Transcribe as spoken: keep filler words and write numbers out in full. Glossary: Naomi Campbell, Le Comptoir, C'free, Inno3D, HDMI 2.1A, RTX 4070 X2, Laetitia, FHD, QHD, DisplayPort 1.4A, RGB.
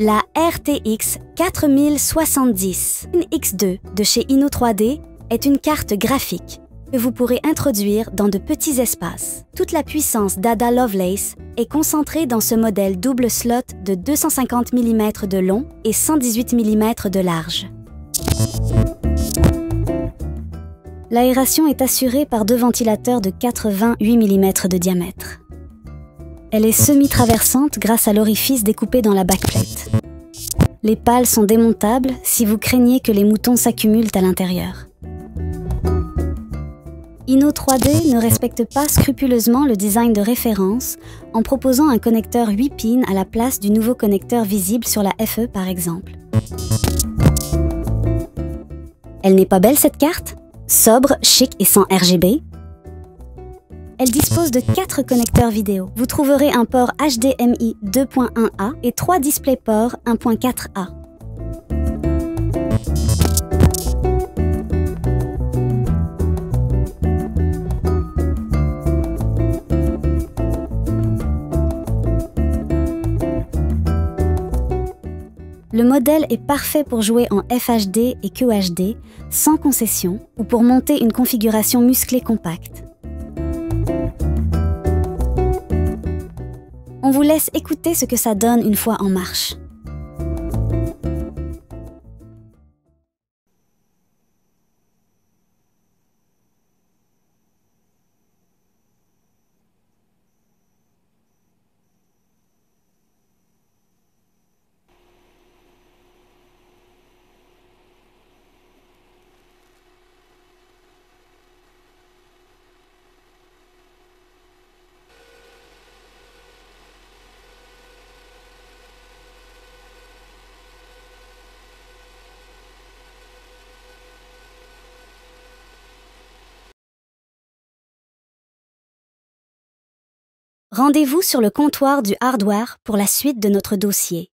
la R T X quarante soixante-dix X deux de chez Inno trois D est une carte graphique que vous pourrez introduire dans de petits espaces. Toute la puissance d'Ada Lovelace est concentrée dans ce modèle double slot de deux cent cinquante millimètres de long et cent dix-huit millimètres de large. L'aération est assurée par deux ventilateurs de quatre-vingt-huit millimètres de diamètre. Elle est semi-traversante grâce à l'orifice découpé dans la backplate. Les pales sont démontables si vous craignez que les moutons s'accumulent à l'intérieur. Inno trois D ne respecte pas scrupuleusement le design de référence en proposant un connecteur huit pins à la place du nouveau connecteur visible sur la F E par exemple. Elle n'est pas belle cette carte? Sobre, chic et sans R G B? Elle dispose de quatre connecteurs vidéo. Vous trouverez un port H D M I deux point un A et trois DisplayPort un point quatre A. Le modèle est parfait pour jouer en F H D et Q H D sans concession ou pour monter une configuration musclée compacte. On vous laisse écouter ce que ça donne une fois en marche. Rendez-vous sur le comptoir du hardware pour la suite de notre dossier.